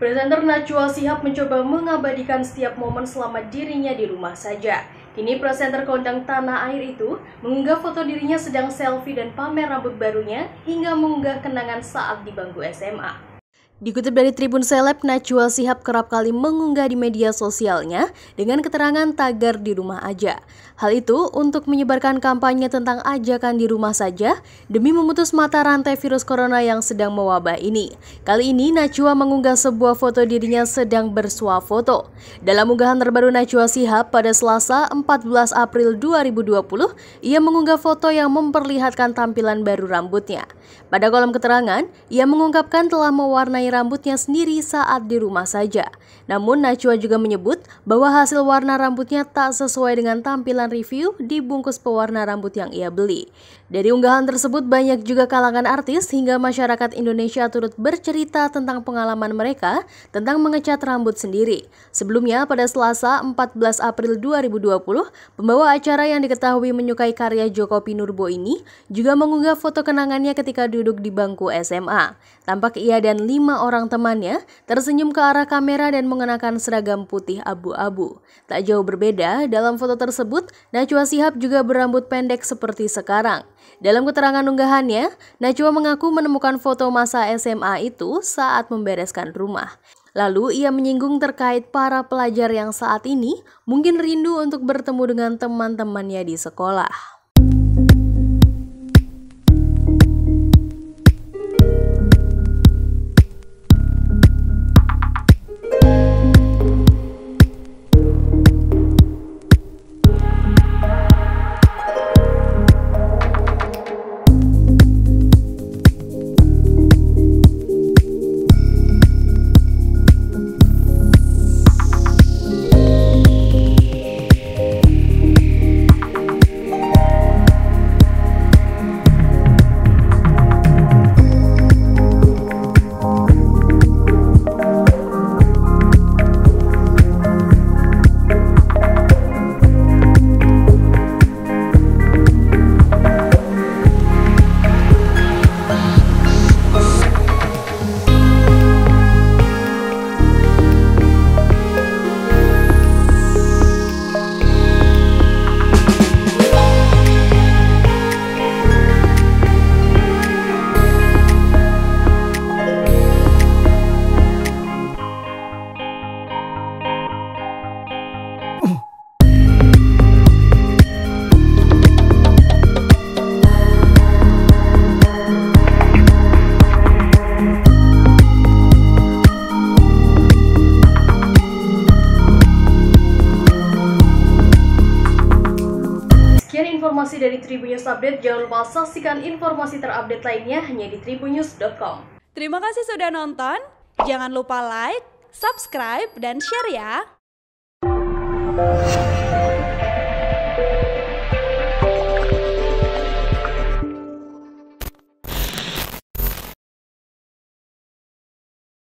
Presenter Najwa Shihab mencoba mengabadikan setiap momen selama dirinya di rumah saja. Kini presenter kondang tanah air itu mengunggah foto dirinya sedang selfie dan pamer rambut barunya hingga mengunggah kenangan saat di bangku SMA. Dikutip dari Tribun Seleb, Najwa Shihab kerap kali mengunggah di media sosialnya dengan keterangan tagar di rumah aja. Hal itu untuk menyebarkan kampanye tentang ajakan di rumah saja demi memutus mata rantai virus corona yang sedang mewabah ini. Kali ini Najwa mengunggah sebuah foto dirinya sedang bersuafoto. Dalam unggahan terbaru Najwa Shihab pada Selasa 14 April 2020, ia mengunggah foto yang memperlihatkan tampilan baru rambutnya. Pada kolom keterangan, ia mengungkapkan telah mewarnai rambutnya sendiri saat di rumah saja. Namun Najwa juga menyebut bahwa hasil warna rambutnya tak sesuai dengan tampilan review di bungkus pewarna rambut yang ia beli. Dari unggahan tersebut banyak juga kalangan artis hingga masyarakat Indonesia turut bercerita tentang pengalaman mereka tentang mengecat rambut sendiri. Sebelumnya pada Selasa 14 April 2020, pembawa acara yang diketahui menyukai karya Joko Pinurbo ini juga mengunggah foto kenangannya ketika duduk di bangku SMA. Tampak ia dan 5 orang temannya tersenyum ke arah kamera dan mengenakan seragam putih abu-abu. Tak jauh berbeda, dalam foto tersebut, Najwa Shihab juga berambut pendek seperti sekarang. Dalam keterangan unggahannya, Najwa mengaku menemukan foto masa SMA itu saat membereskan rumah. Lalu ia menyinggung terkait para pelajar yang saat ini mungkin rindu untuk bertemu dengan teman-temannya di sekolah. Informasi dari Tribun News Update, jangan lupa saksikan informasi terupdate lainnya hanya di tribunnews.com. Terima kasih sudah nonton, jangan lupa like, subscribe, dan share ya!